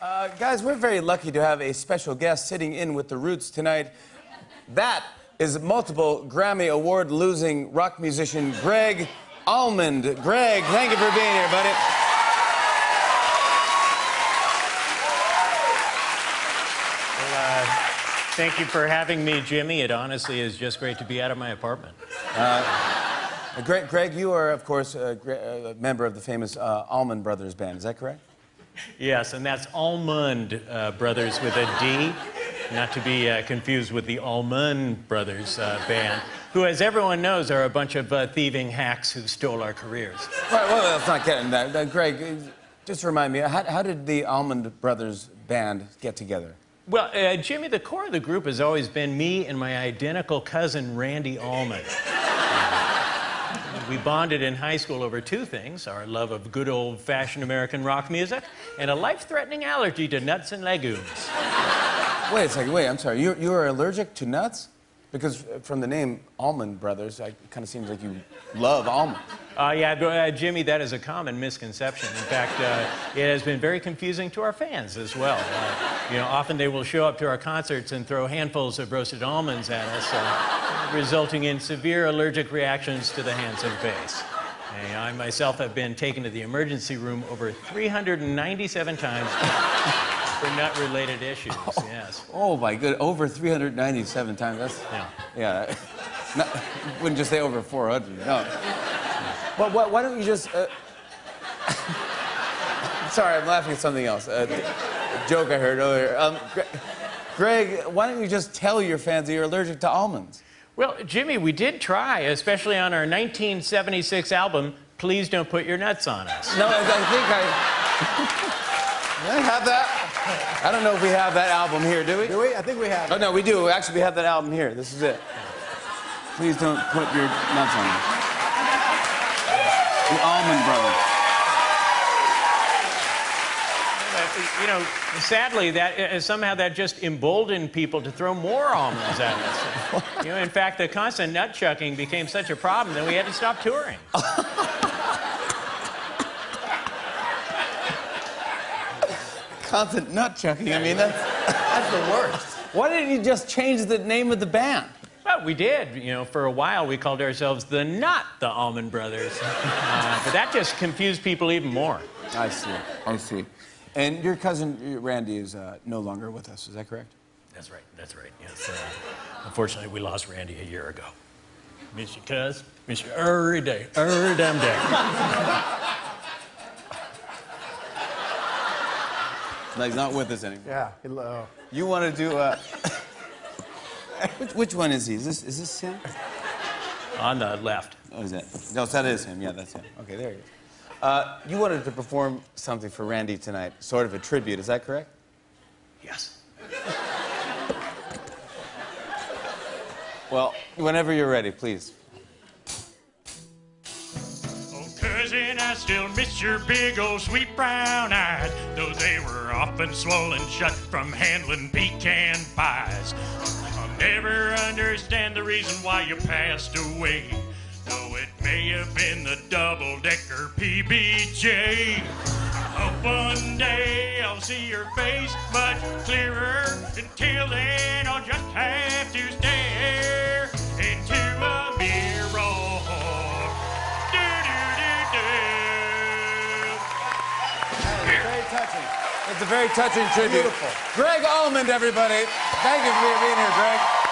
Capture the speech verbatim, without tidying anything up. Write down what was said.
Uh, guys, we're very lucky to have a special guest sitting in with The Roots tonight. That is multiple Grammy Award-losing rock musician Gregg Almond. Gregg, thank you for being here, buddy. Well, uh, thank you for having me, Jimmy. It honestly is just great to be out of my apartment. Uh, Greg, Greg, you are, of course, a, a member of the famous uh, Allman Brothers band. Is that correct? Yes, and that's Almond uh, Brothers with a D, not to be uh, confused with the Allman Brothers uh, band, who, as everyone knows, are a bunch of uh, thieving hacks who stole our careers. Right, well, let's not get into that. Uh, Greg, just remind me, how, how did the Almond Brothers band get together? Well, uh, Jimmy, the core of the group has always been me and my identical cousin, Randy Almond. We bonded in high school over two things, our love of good old-fashioned American rock music and a life-threatening allergy to nuts and legumes. Wait a second, wait, I'm sorry. You, you are allergic to nuts? Because from the name Almond Brothers, it kind of seems like you love almonds. Uh, yeah, uh, Jimmy, that is a common misconception. In fact, uh, it has been very confusing to our fans as well. Uh, you know, often they will show up to our concerts and throw handfuls of roasted almonds at us, uh, resulting in severe allergic reactions to the hands and face. And I myself have been taken to the emergency room over three hundred ninety-seven times. For nut-related issues, oh, yes. Oh, my good. Over three hundred ninety-seven times. That's, yeah. Yeah. Not, wouldn't just say over four hundred. No. Well, why, why don't you just... Uh... Sorry, I'm laughing at something else. Uh, a joke I heard earlier. Um, Greg, why don't you just tell your fans that you're allergic to almonds? Well, Jimmy, we did try, especially on our nineteen seventy-six album, Please Don't Put Your Nuts on Us. No, I, I think I... I have that. I don't know if we have that album here, do we? Do we? I think we have it. Oh, no, we do. Actually, we have that album here. This is it. Please don't put your nuts on me. The Allman Brothers. You know, sadly, that uh, somehow that just emboldened people to throw more almonds at us. You know, in fact, the constant nut chucking became such a problem that we had to stop touring. Constant nut chucking. I mean, that's, that's the worst. Why didn't you just change the name of the band? Well, we did. You know, for a while we called ourselves the Not the Allman Brothers, uh, but that just confused people even more. I see. I see. And your cousin Randy is uh, no longer with us. Is that correct? That's right. That's right. Yes. Uh, unfortunately, we lost Randy a year ago. Miss you, cuz. Miss you every day, every damn day. Like, he's not with us anymore. Yeah. Hello. You want to do uh... a... which, which one is he? Is this, is this him? On the left. Oh, is that? No, that is him. Yeah, that's him. Okay, there he is. Uh, you wanted to perform something for Randy tonight, sort of a tribute. Is that correct? Yes. Well, whenever you're ready, please. And I still miss your big old sweet brown eyes, though they were often swollen shut from handling pecan pies. I'll never understand the reason why you passed away, though it may have been the double-decker P B J. Hope one day I'll see your face much clearer. Until then, I'll just have to stare into a mirror. Touching. It's a very touching tribute. Beautiful. Gregg Almond, everybody. Thank you for being here, Greg.